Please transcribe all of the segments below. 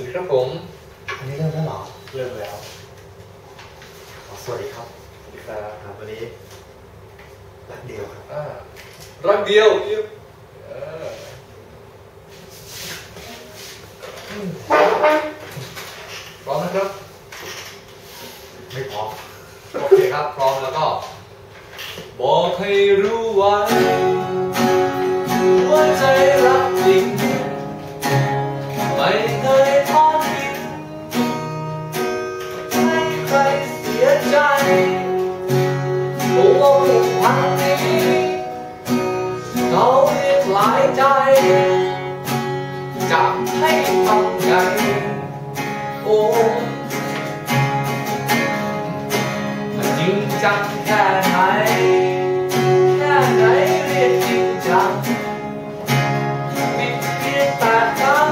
สวัสดีครับผมอันนี้เริ่มแล้วหรอเริ่มแล้วสวัสดีครับสวัสดีครับวันนี้รักเดียวครับรักเดียวพร้อมนะครับไม่พร้อมโอเคครับพร้อมแล้วก็บอกให้รู้ไว้ว่าใจรักจริงไม่เคยทอดทิ้งให้ใครเสียใจโอ้โหพันนี้เขาเรียกหลายใจจะให้ทำไงโอ้จริงจังแค่ไหนเรียกจริงจังปิดเพียงแต่ครั้ง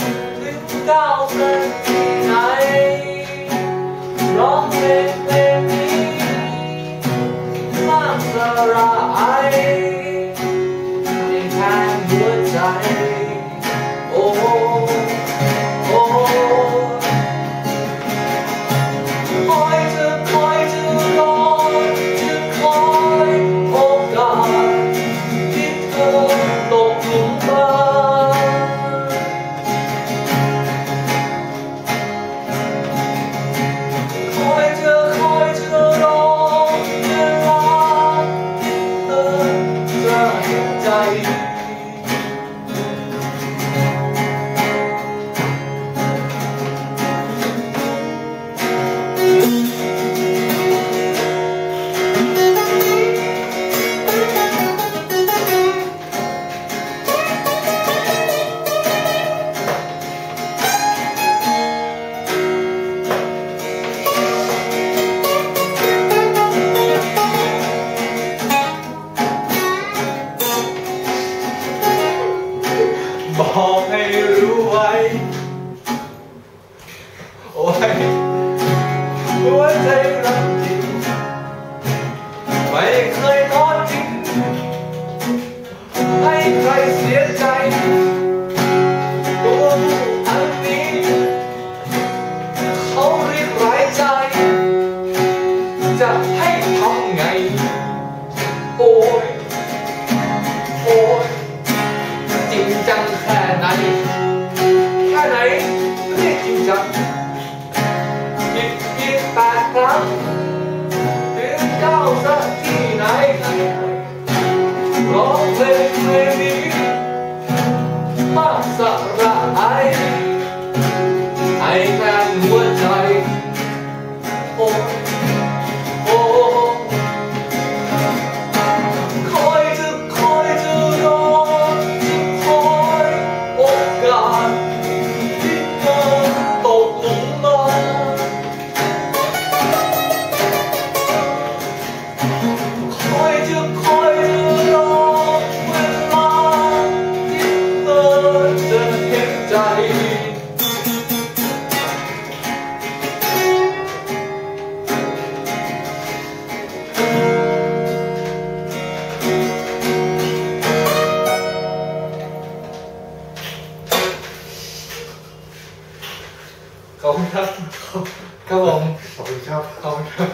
ถึงก้าวเดินที่ไหนร้องเพลงนี้มากกระไรในแทนหัวใจโอ้โอ้บอกให้รู้ไว้โอ้ยหัวใจรักจริงไม่เคยทอดทิ้งให้ใครเสียใจตัวผู้อันนี้เขาเรียกหลายใจจะให้ทำไงโอ้ยโอ้ยจริงจังแค่ไหนเรียกจริงจังผิด8ครั้งถึงก้าวสักที่ไหนร้องเพลงนี้มากสลายให้แทนหัวใจโอ้โอ้ขอบคุณครับครับผมขอบคุณครับขอบคุณครับ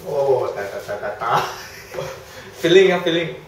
โอ้แต่ตา feeling ครับ feeling